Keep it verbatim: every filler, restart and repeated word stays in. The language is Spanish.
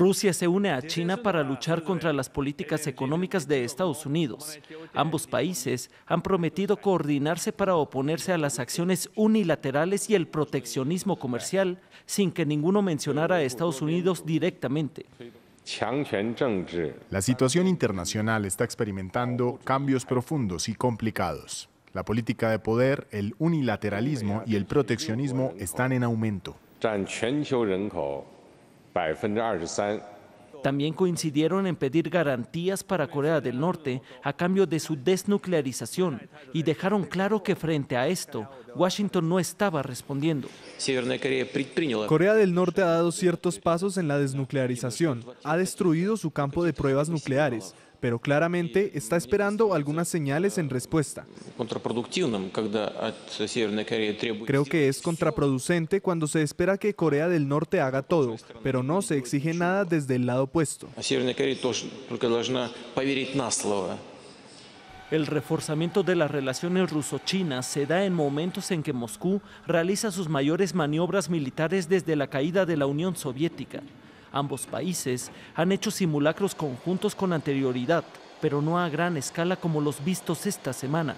Rusia se une a China para luchar contra las políticas económicas de Estados Unidos. Ambos países han prometido coordinarse para oponerse a las acciones unilaterales y el proteccionismo comercial, sin que ninguno mencionara a Estados Unidos directamente. La situación internacional está experimentando cambios profundos y complicados. La política de poder, el unilateralismo y el proteccionismo están en aumento. También coincidieron en pedir garantías para Corea del Norte a cambio de su desnuclearización y dejaron claro que frente a esto, Washington no estaba respondiendo. Corea del Norte ha dado ciertos pasos en la desnuclearización, ha destruido su campo de pruebas nucleares, pero claramente está esperando algunas señales en respuesta. Creo que es contraproducente cuando se espera que Corea del Norte haga todo, pero no se exige nada desde el lado opuesto. El reforzamiento de las relaciones ruso-chinas se da en momentos en que Moscú realiza sus mayores maniobras militares desde la caída de la Unión Soviética. Ambos países han hecho simulacros conjuntos con anterioridad, pero no a gran escala como los vistos esta semana.